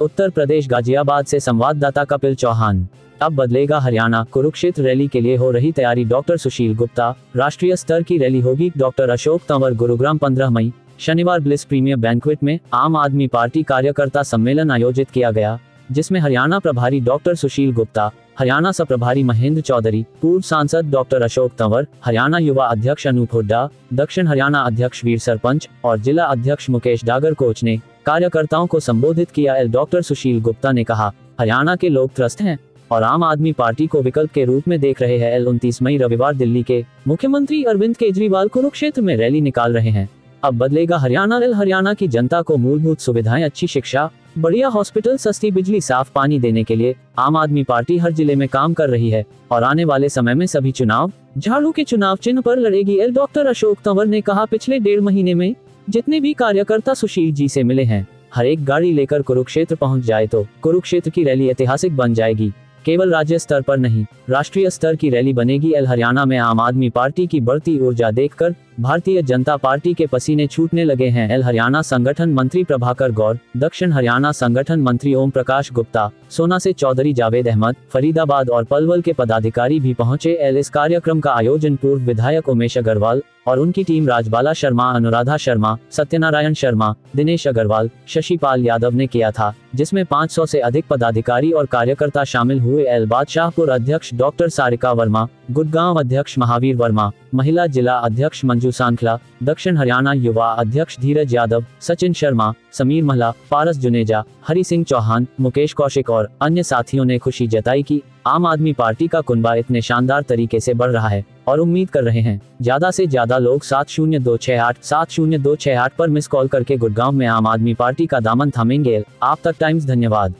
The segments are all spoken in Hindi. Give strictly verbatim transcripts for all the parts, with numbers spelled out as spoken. उत्तर प्रदेश गाजियाबाद से संवाददाता कपिल चौहान। अब बदलेगा हरियाणा, कुरुक्षेत्र रैली के लिए हो रही तैयारी। डॉक्टर सुशील गुप्ता। राष्ट्रीय स्तर की रैली होगी। डॉक्टर अशोक तंवर। गुरुग्राम पंद्रह मई शनिवार ब्लिस प्रीमियर बैंक्वेट में आम आदमी पार्टी कार्यकर्ता सम्मेलन आयोजित किया गया, जिसमें हरियाणा प्रभारी डॉक्टर सुशील गुप्ता, हरियाणा सह प्रभारी महेंद्र चौधरी, पूर्व सांसद डॉक्टर अशोक तंवर, हरियाणा युवा अध्यक्ष अनूप हुड्डा, दक्षिण हरियाणा अध्यक्ष वीर सरपंच और जिला अध्यक्ष मुकेश डागर कोच ने कार्यकर्ताओं को संबोधित किया। डॉक्टर सुशील गुप्ता ने कहा, हरियाणा के लोग त्रस्त हैं और आम आदमी पार्टी को विकल्प के रूप में देख रहे हैं। एल उनतीस मई रविवार दिल्ली के मुख्यमंत्री अरविंद केजरीवाल कुरुक्षेत्र में रैली निकाल रहे हैं। अब बदलेगा हरियाणा। एल हरियाणा की जनता को मूलभूत सुविधाएं, अच्छी शिक्षा, बढ़िया हॉस्पिटल, सस्ती बिजली, साफ पानी देने के लिए आम आदमी पार्टी हर जिले में काम कर रही है और आने वाले समय में सभी चुनाव झाड़ू के चुनाव चिन्ह पर लड़ेगी। एल डॉक्टर अशोक तंवर ने कहा, पिछले डेढ़ महीने में जितने भी कार्यकर्ता सुशील जी से मिले हैं, हर एक गाड़ी लेकर कुरुक्षेत्र पहुँच जाए तो कुरुक्षेत्र की रैली ऐतिहासिक बन जाएगी। केवल राज्य स्तर पर नहीं, राष्ट्रीय स्तर की रैली बनेगी। एल हरियाणा में आम आदमी पार्टी की बढ़ती ऊर्जा देखकर भारतीय जनता पार्टी के पसीने छूटने लगे हैं। एल हरियाणा संगठन मंत्री प्रभाकर गौर, दक्षिण हरियाणा संगठन मंत्री ओम प्रकाश गुप्ता, सोना से चौधरी, जावेद अहमद, फरीदाबाद और पलवल के पदाधिकारी भी पहुंचे। एल इस कार्यक्रम का आयोजन पूर्व विधायक उमेश अग्रवाल और उनकी टीम, राजबाला शर्मा, अनुराधा शर्मा, सत्यनारायण शर्मा, दिनेश अग्रवाल, शशिपाल यादव ने किया था, जिसमें पाँच सौ से अधिक पदाधिकारी और कार्यकर्ता शामिल हुए। एल बादशाहपुर अध्यक्ष डॉक्टर सारिका वर्मा, गुडगांव अध्यक्ष महावीर वर्मा, महिला जिला अध्यक्ष मंजू सांखला, दक्षिण हरियाणा युवा अध्यक्ष धीरज यादव, सचिन शर्मा, समीर महला, पारस जुनेजा, हरि सिंह चौहान, मुकेश कौशिक और अन्य साथियों ने खुशी जताई कि आम आदमी पार्टी का कुनबा इतने शानदार तरीके से बढ़ रहा है और उम्मीद कर रहे हैं ज्यादा से ज्यादा लोग सात शून्य दो छह आठ सात शून्य दो छह आठ पर मिस कॉल करके गुड़गांव में आम आदमी पार्टी का दामन थामेंगे। आप तक टाइम्स, धन्यवाद।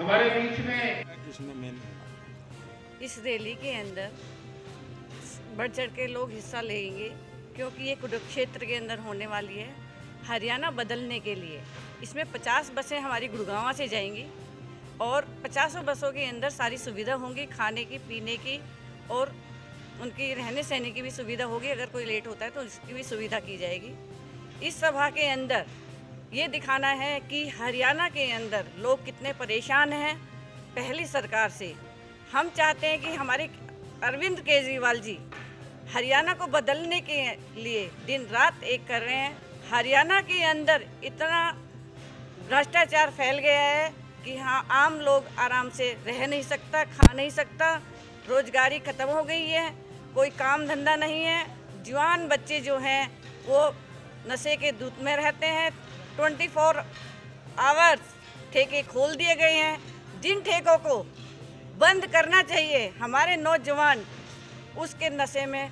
हमारे बीच में इस रैली के अंदर बढ़ चढ़ के लोग हिस्सा लेंगे, क्योंकि ये कुरुक्षेत्र के अंदर होने वाली है। हरियाणा बदलने के लिए इसमें पचास बसें हमारी गुड़गांव से जाएंगी और पचासों बसों के अंदर सारी सुविधा होंगी, खाने की, पीने की और उनकी रहने सहने की भी सुविधा होगी। अगर कोई लेट होता है तो उसकी भी सुविधा की जाएगी। इस सभा के अंदर ये दिखाना है कि हरियाणा के अंदर लोग कितने परेशान हैं पहली सरकार से। हम चाहते हैं कि हमारे अरविंद केजरीवाल जी हरियाणा को बदलने के लिए दिन रात एक कर रहे हैं। हरियाणा के अंदर इतना भ्रष्टाचार फैल गया है कि हाँ, आम लोग आराम से रह नहीं सकता, खा नहीं सकता, रोजगारी ख़त्म हो गई है, कोई काम धंधा नहीं है। जवान बच्चे जो हैं वो नशे के दूध में रहते हैं। चौबीस आवर्स ठेके खोल दिए गए हैं, जिन ठेकों को बंद करना चाहिए। हमारे नौजवान उसके नशे में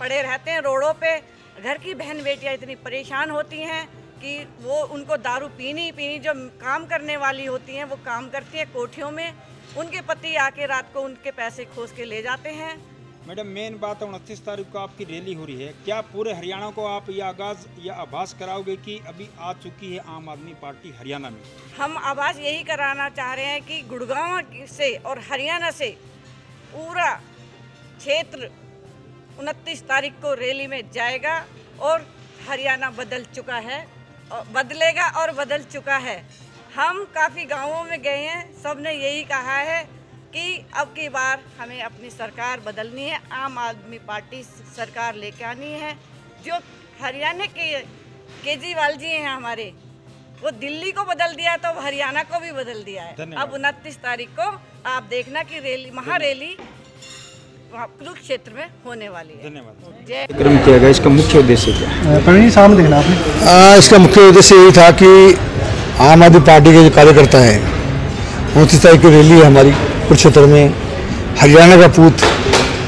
पड़े रहते हैं रोडों पे। घर की बहन बेटियां इतनी परेशान होती हैं कि वो उनको दारू पीनी पीनी जो काम करने वाली होती हैं वो काम करती हैं कोठियों में, उनके पति आके रात को उनके पैसे खोस के ले जाते हैं। मैडम, मेन बात है, उनतीस तारीख को आपकी रैली हो रही है, क्या पूरे हरियाणा को आप ये आगाज़ या आभास कराओगे कि अभी आ चुकी है आम आदमी पार्टी हरियाणा में? हम आभास यही कराना चाह रहे हैं कि गुड़गांव से और हरियाणा से पूरा क्षेत्र उनतीस तारीख को रैली में जाएगा और हरियाणा बदल चुका है, बदलेगा और बदल चुका है। हम काफ़ी गाँवों में गए हैं, सब ने यही कहा है कि अब की बार हमें अपनी सरकार बदलनी है, आम आदमी पार्टी सरकार लेकर आनी है। जो हरियाणा के केजरीवाल जी हैं हमारे, वो दिल्ली को बदल दिया तो हरियाणा को भी बदल दिया है। अब उनतीस तारीख को आप देखना कि रैली, महा रैली कुरुक्षेत्र में होने वाली है। धन्यवाद। किया गया, इसका मुख्य उद्देश्य क्या है? इसका मुख्य उद्देश्य यही था कि आम आदमी पार्टी के जो कार्यकर्ता है, उनतीस तारीख की रैली है हमारी कुरुक्षेत्र में। हरियाणा का पूत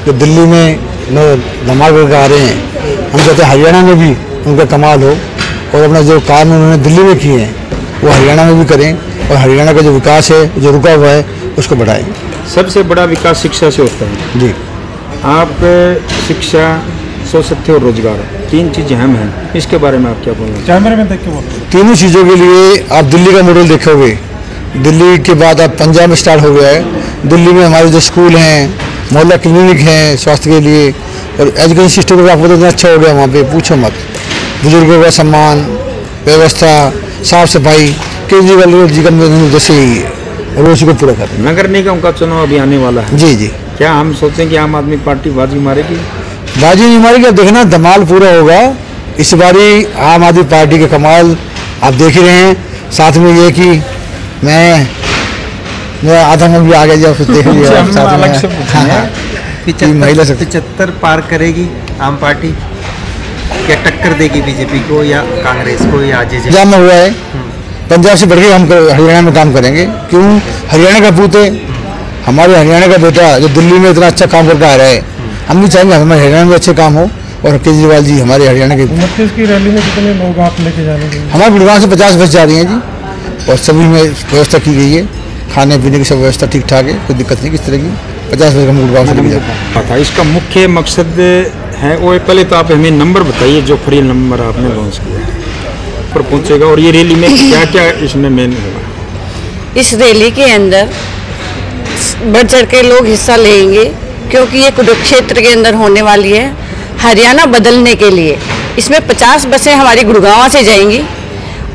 जो दिल्ली में धमाल करके आ रहे हैं, हम चाहते हैं हरियाणा में भी उनका कमाल हो और अपना जो काम उन्होंने दिल्ली में किए हैं वो हरियाणा में भी करें और हरियाणा का जो विकास है, जो रुका हुआ है, उसको बढ़ाएं। सबसे बड़ा विकास शिक्षा से होता है जी। आप शिक्षा, स्वच्छता और रोजगार, तीन चीज़ें अहम हैं। इसके बारे में आप क्या बोलेंगे? कैमरे में देख के बोलो। तीनों चीज़ों के लिए आप दिल्ली का मॉडल देखोगे, दिल्ली के बाद अब पंजाब में स्टार्ट हो गया है। दिल्ली में हमारे जो स्कूल हैं, मोहल्ला क्लिनिक हैं स्वास्थ्य के लिए, और एजुकेशन सिस्टम का बहुत अच्छा हो गया वहाँ पे, पूछो मत। बुजुर्गों का सम्मान, व्यवस्था, साफ सफाई, केजरीवाल जी का जैसे ही है और उसी को पूरा कर। नगर निगम का चुनाव अभी आने वाला है। जी जी। क्या हम सोचें कि आम आदमी पार्टी बाजी मारेगी? बाजी नहीं मारेगी, अब देखना धमाल पूरा होगा। इस बारी आम आदमी पार्टी के कमाल आप देख ही रहे हैं। साथ में ये कि मैं मेरा आधा मन भी आ गया फिर देख लिया। पचहत्तर पार करेगी आम पार्टी, क्या टक्कर देगी बीजेपी को या कांग्रेस को या जे जे पी? जाम हुआ है, पंजाब से बढ़ के हम हरियाणा में काम करेंगे। क्यों? हरियाणा का पूत है, हमारे हरियाणा का बेटा जो दिल्ली में इतना अच्छा काम करके आ रहा है। हम भी चाहेंगे हमारे हरियाणा में अच्छे काम हो और केजरीवाल जी हमारे हरियाणा के। उनतीस की रैली में कितने लोग आप लेके जा रहे हैं? हमारे गुड़गांव से पचास बस जा रही हैं जी, और सभी में व्यवस्था की गई है, खाने पीने की सब व्यवस्था ठीक ठाक है, कोई दिक्कत नहीं किस तरह की। पचास बस हम गुड़गांव से लेके जा रहे हैं। इसका मुख्य मकसद है वो, पहले तो आप हमें नंबर बताइए जो फ्री नंबर आपने लॉन्च किया पर पहुंचेगा, और ये रैली में क्या क्या इसमें मेन होगा? इस रैली के अंदर बढ़ चढ़ के लोग हिस्सा लेंगे क्योंकि ये कुरुक्षेत्र के अंदर होने वाली है। हरियाणा बदलने के लिए इसमें पचास बसें हमारी गुड़गांव से जाएंगी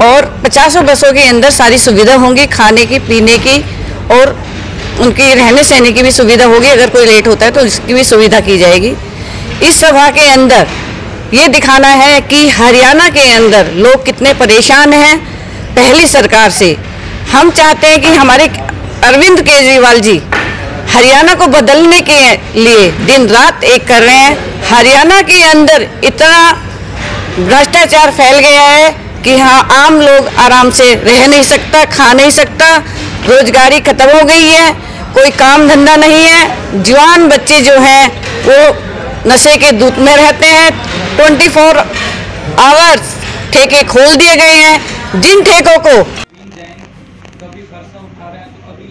और पचासों बसों के अंदर सारी सुविधा होंगी, खाने की, पीने की, और उनकी रहने सहने की भी सुविधा होगी। अगर कोई लेट होता है तो इसकी भी सुविधा की जाएगी। इस सभा के अंदर ये दिखाना है कि हरियाणा के अंदर लोग कितने परेशान हैं पहली सरकार से। हम चाहते हैं कि हमारे अरविंद केजरीवाल जी हरियाणा को बदलने के लिए दिन रात एक कर रहे हैं। हरियाणा के अंदर इतना भ्रष्टाचार फैल गया है कि हाँ, आम लोग आराम से रह नहीं सकता, खा नहीं सकता, रोजगारी खत्म हो गई है, कोई काम धंधा नहीं है। जवान बच्चे जो हैं वो नशे के दूत में रहते हैं। चौबीस आवर्स ठेके खोल दिए गए हैं, जिन ठेकों को कभी खर्चा उठा रहे हैं तो कभी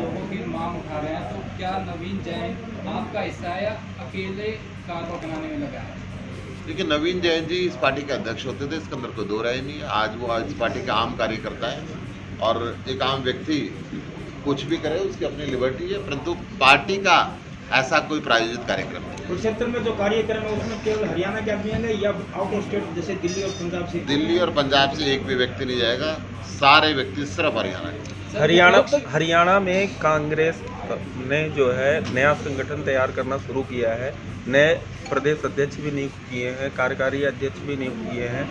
लोगों की मांग उठा रहे हैं। तो क्या नवीन जैन आपका हिस्सा है, अकेले कारवा बनाने में लगा है? देखिए, नवीन जैन जी इस पार्टी के अध्यक्ष होते थे, इसके अंदर कोई दो राय नहीं। आज वो आज इस पार्टी का आम कार्यकर्ता है और एक आम व्यक्ति कुछ भी करे उसकी अपनी लिबर्टी है, परंतु पार्टी का ऐसा कोई प्रायोजित कार्यक्रम है। कुरुक्षेत्र में जो कार्यक्रम है उसमें केवल हरियाणा के आदमी आएंगे या आउट ऑफ स्टेट जैसे दिल्ली और पंजाब से? दिल्ली और पंजाब से एक भी व्यक्ति नहीं जाएगा, सारे व्यक्ति सिर्फ हरियाणा के। हरियाणा हरियाणा में कांग्रेस ने जो है नया संगठन तैयार करना शुरू किया है, नए प्रदेश अध्यक्ष भी नियुक्त किए हैं, कार्यकारी अध्यक्ष भी नियुक्त किए हैं।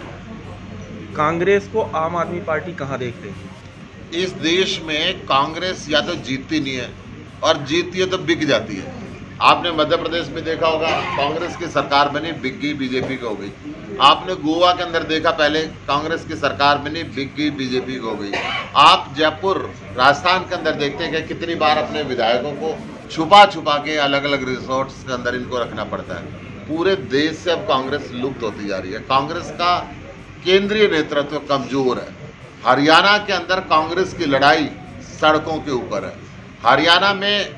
कांग्रेस को आम आदमी पार्टी कहाँ देख रही है? इस देश में कांग्रेस या तो जीतती नहीं है और जीतती है तो बिक जाती है। आपने मध्य प्रदेश में देखा होगा कांग्रेस की सरकार बनी, बिक गई, बीजेपी की हो गई। आपने गोवा के अंदर देखा, पहले कांग्रेस की सरकार बनी, बिक गई, बीजेपी की हो गई। आप जयपुर राजस्थान के अंदर देखते हैं कितनी बार अपने विधायकों को छुपा छुपा के अलग अलग रिसोर्ट्स के अंदर इनको रखना पड़ता है। पूरे देश से अब कांग्रेस लुप्त होती जा रही है। कांग्रेस का केंद्रीय नेतृत्व तो कमजोर है। हरियाणा के अंदर कांग्रेस की लड़ाई सड़कों के ऊपर है। हरियाणा में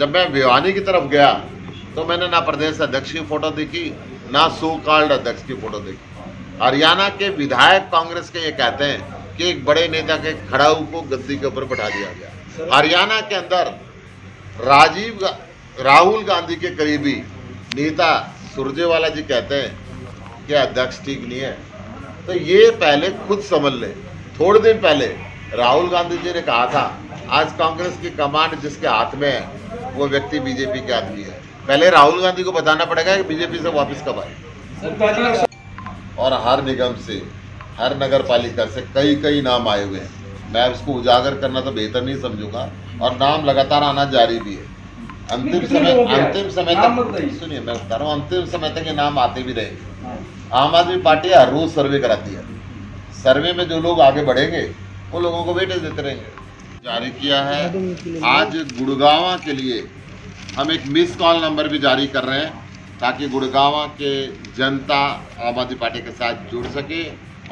जब मैं भिवानी की तरफ गया तो मैंने ना प्रदेश अध्यक्ष की फोटो देखी, ना सो कॉल्ड अध्यक्ष की फोटो देखी। हरियाणा के विधायक कांग्रेस के ये कहते हैं कि एक बड़े नेता के खड़ाऊ को गद्दी के ऊपर बैठा दिया गया। हरियाणा के अंदर राजीव गा, राहुल गांधी के करीबी नेता सुरजेवाला जी कहते हैं कि अध्यक्ष ठीक नहीं है। तो ये पहले खुद समझ ले। थोड़े दिन पहले राहुल गांधी जी ने कहा था आज कांग्रेस की कमांड जिसके हाथ में है वो व्यक्ति बीजेपी के आदमी है। पहले राहुल गांधी को बताना पड़ेगा कि बीजेपी से वापस कब आए। और हर निगम से, हर नगर पालिका से कई कई नाम आए हुए हैं। मैं उसको उजागर करना तो बेहतर नहीं समझूंगा, और नाम लगातार आना जारी भी है। अंतिम समय अंतिम समय तक सुनिए, मैं बता रहा हूँ, अंतिम समय तक ये नाम आते भी रहेंगे। आम आदमी पार्टी हर रोज सर्वे कराती है। सर्वे में जो लोग आगे बढ़ेंगे वो लोगों को वेटेज देते रहेंगे। जारी किया है आज गुड़गांव के लिए हम एक मिस कॉल नंबर भी जारी कर रहे हैं ताकि गुड़गांव के जनता आम आदमी पार्टी के साथ जुड़ सके,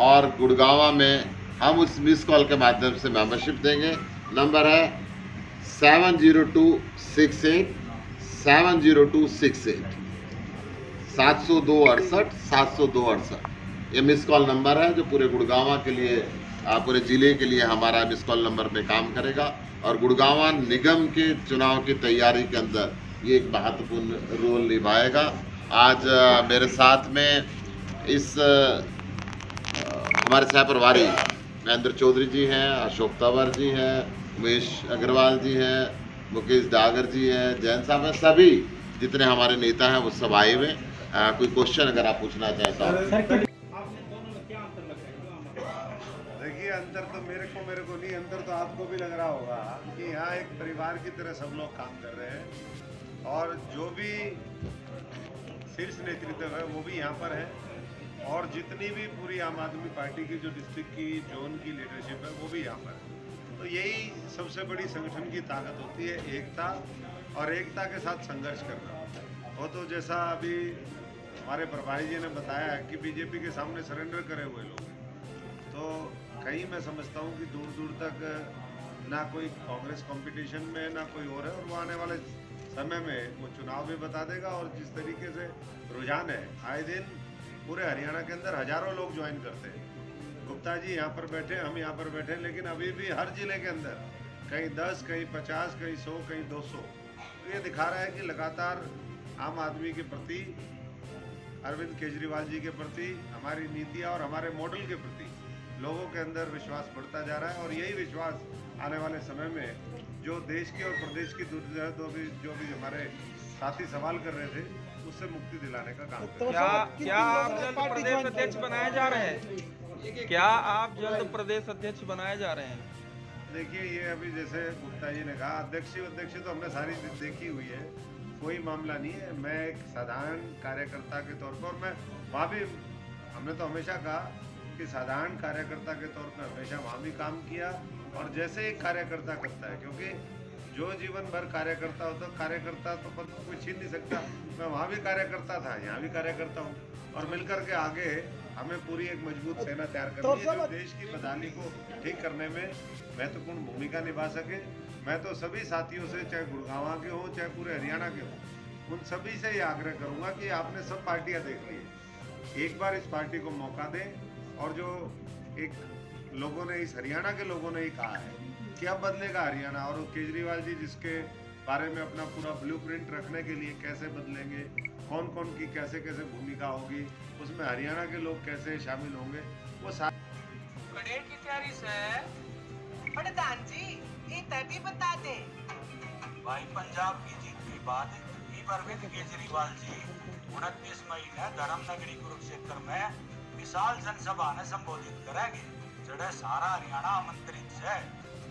और गुड़गांव में हम उस मिस कॉल के माध्यम से मेंबरशिप देंगे। नंबर है seven zero two six eight seven zero two six eight, सात सौ दो अड़सठ सात सौ दो अड़सठ। ये मिस कॉल नंबर है जो पूरे गुड़गांव के लिए, पूरे जिले के लिए हमारा मिस कॉल नंबर में काम करेगा। और गुड़गांव निगम के चुनाव की तैयारी के अंदर ये एक महत्वपूर्ण रोल निभाएगा। आज मेरे साथ में इस हमारे सहपरवारी महेंद्र चौधरी जी हैं, अशोक तंवर जी हैं, उमेश अग्रवाल जी हैं, मुकेश डागर जी हैं, जैन साहब हैं, सभी जितने हमारे नेता हैं वो सब आए हुए। कोई क्वेश्चन अगर आप पूछना चाहता हूँ। देखिए, अंतर तो मेरे को मेरे को नहीं, अंतर तो आपको भी लग रहा होगा कि यहाँ एक परिवार की तरह सब लोग काम कर रहे हैं और जो भी शीर्ष नेतृत्व है वो भी यहाँ पर है और जितनी भी पूरी आम आदमी पार्टी की जो डिस्ट्रिक्ट की जोन की लीडरशिप है वो भी यहाँ पर है। तो यही सबसे बड़ी संगठन की ताकत होती है, एकता, और एकता के साथ संघर्ष करना हो। तो जैसा अभी हमारे प्रभारी जी ने बताया कि बीजेपी के सामने सरेंडर करे हुए लोग, तो कहीं मैं समझता हूँ कि दूर दूर तक ना कोई कांग्रेस कॉम्पिटिशन में ना कोई और है और वो आने वाले समय में वो चुनाव भी बता देगा। और जिस तरीके से रुझान है, आए दिन पूरे हरियाणा के अंदर हजारों लोग ज्वाइन करते हैं। गुप्ता जी यहाँ पर बैठे, हम यहाँ पर बैठे, लेकिन अभी भी हर जिले के अंदर कहीं दस, कहीं पचास, कहीं सौ, कहीं दो सौ। तो ये दिखा रहा है कि लगातार आम आदमी के प्रति, अरविंद केजरीवाल जी के प्रति, हमारी नीतियाँ और हमारे मॉडल के प्रति लोगों के अंदर विश्वास बढ़ता जा रहा है। और यही विश्वास आने वाले समय में जो देश की और प्रदेश की दुर्दशा, तो भी जो भी हमारे साथी सवाल कर रहे थे, उससे मुक्ति दिलाने का काम। तो क्या क्या आप जल्द प्रदेश अध्यक्ष बनाए जा रहे हैं? क्या आप जल्द प्रदेश अध्यक्ष बनाए जा रहे हैं? देखिए, ये अभी जैसे गुप्ता जी ने कहा, अध्यक्ष अध्यक्ष तो हमने सारी देखी हुई है, कोई मामला नहीं है। मैं एक साधारण कार्यकर्ता के तौर पर, मैं वहाँ भी, हमने तो हमेशा कहा कि साधारण कार्यकर्ता के तौर पर हमेशा वहाँ भी काम किया और जैसे एक कार्यकर्ता करता है, क्योंकि जो जीवन भर कार्यकर्ता होता, कार्यकर्ता तो पद कोई छीन नहीं सकता। मैं वहाँ भी कार्यकर्ता था, यहाँ भी कार्यकर्ता हूँ और मिलकर के आगे हमें पूरी एक मजबूत सेना तैयार करनी है जो देश की बदहाली को ठीक करने में महत्वपूर्ण भूमिका निभा सके। मैं तो सभी साथियों से, चाहे गुड़गांव के हों, चाहे पूरे हरियाणा के हों, उन सभी से ये आग्रह करूँगा कि आपने सब पार्टियाँ देख ली, एक बार इस पार्टी को मौका दें। और जो एक लोगों ने, इस हरियाणा के लोगों ने ही कहा है, क्या बदलेगा हरियाणा, और केजरीवाल जी जिसके बारे में अपना पूरा ब्लूप्रिंट रखने के लिए कैसे बदलेंगे, कौन कौन की कैसे कैसे भूमिका होगी, उसमें हरियाणा के लोग कैसे शामिल होंगे, वो सारे की तैयारी से। प्रधान जी ये तभी बता दे भाई, पंजाब की जीत के बाद अरविंद केजरीवाल जी उनतीस मई में धर्मनगरी कुरुक्षेत्र में विशाल जनसभा ने संबोधित करेंगे, जड़े सारा हरियाणा आमंत्रित है।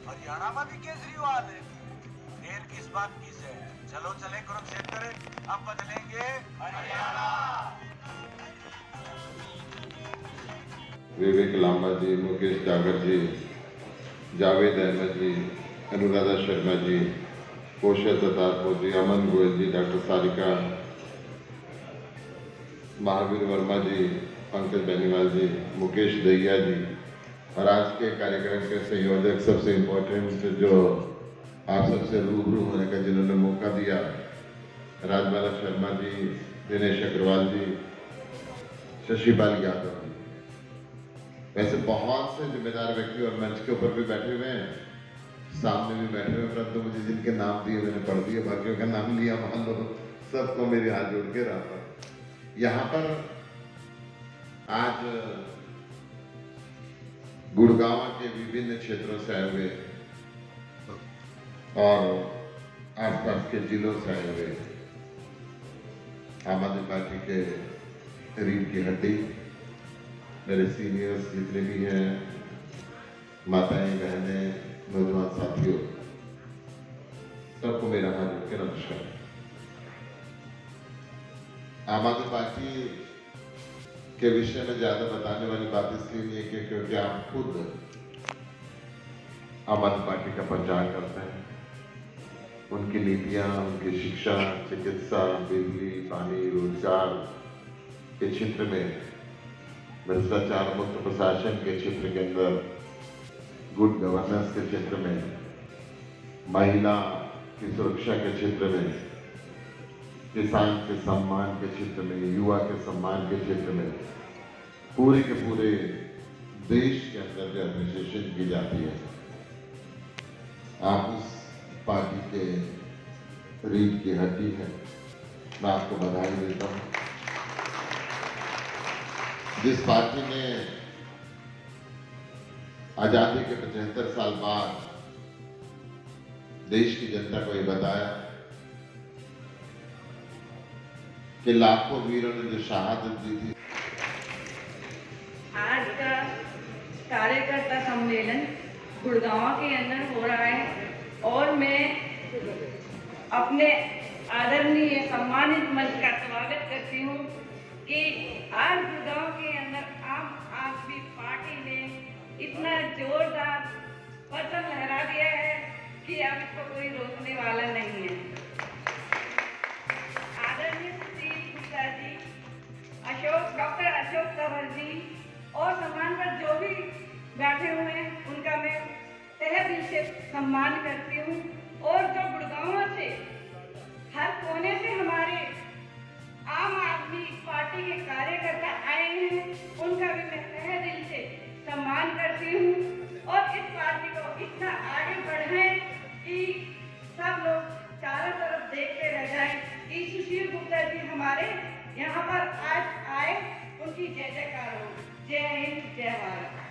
हरियाणा में भी केजरीवाल है, देर किस बात की से, चलो चले कुरुक्षेत्र, अब बदलेंगे हरियाणा। विवेक लांबा जी, मुकेश डागर जी, जावेद अहमद जी, अनुराधा शर्मा जी, कौशल दत्तापुर जी, अमन गोयल जी, डॉक्टर सारिका, महावीर वर्मा जी, पंकज बेनीवाल जी, मुकेश दहिया जी, और आज के कार्यक्रम के संयोजक, सबसे इम्पोर्टेंट जो आप सबसे रूबरू होने का जिन्होंने मौका दिया, राजबाला शर्मा जी, दिनेश अग्रवाल जी, शशिपाल यादव जी, वैसे बहुत से जिम्मेदार व्यक्ति और मंच के ऊपर भी बैठे हुए हैं, सामने भी बैठे हुए हैं, परंतु मुझे जिनके नाम दिए मैंने पढ़ दिए, बाकियों का नाम लिया मान लो, सबको मेरे हाथ जोड़ के रहा। यहाँ पर आज गुड़गांव के विभिन्न क्षेत्रों से आए हुए और आसपास के जिलों से आए हुए आम आदमी पार्टी के रीढ़ की हड्डी मेरे सीनियर्स जितने भी हैं, माताएं, बहनें, नौजवान साथियों, सबको मेरा हाथ जोड़ के नमस्कार। आम आदमी पार्टी के विषय में ज्यादा बताने वाली बात इसलिए नहीं है क्योंकि आप खुद आम आदमी पार्टी का प्रचार करते हैं, उनकी नीतियां, उनकी शिक्षा, चिकित्सा, बिजली, पानी, रोजगार के क्षेत्र में, भ्रष्टाचार मुक्त प्रशासन के क्षेत्र के अंदर, गुड गवर्नेंस के क्षेत्र में, महिला की सुरक्षा के क्षेत्र में, किसान के सम्मान के क्षेत्र में, युवा के सम्मान के क्षेत्र में, पूरे के पूरे देश के अंदर जो एडमिनिस्ट्रेशन की जाती है, आप उस पार्टी के रीढ़ की हड्डी है। मैं आपको बधाई देता हूँ जिस पार्टी ने आजादी के पचहत्तर साल बाद देश की जनता को ये बताया कि लाखों वीरों ने जो शहादत दी थी। आज का कार्यकर्ता सम्मेलन गुड़गांव के अंदर हो रहा है और मैं अपने आदरणीय सम्मानित मंच का स्वागत करती हूँ कि आज गुड़गांव के अंदर आम आदमी पार्टी ने इतना जोरदार परचम लहरा दिया है कि अब इसको कोई रोकने वाला नहीं है। आदरणीय सुशील गुप्ता जी, अशोक डॉक्टर अशोक तंवर जी और सम्मान पर जो भी बैठे हुए हैं उनका मैं तहे दिल से सम्मान करती हूँ। और जो गुड़गांव से हर कोने से हमारे आम आदमी पार्टी के कार्यकर्ता आए हैं उनका भी मैं तहे दिल से सम्मान करती हूँ और इस पार्टी को इतना आगे बढ़ाए कि सब लोग चारों तरफ देखते रह जाएं कि सुशील गुप्ता जी हमारे यहाँ पर आज आए, उनकी जय जयकार हो। जय हिंद, जय भारत।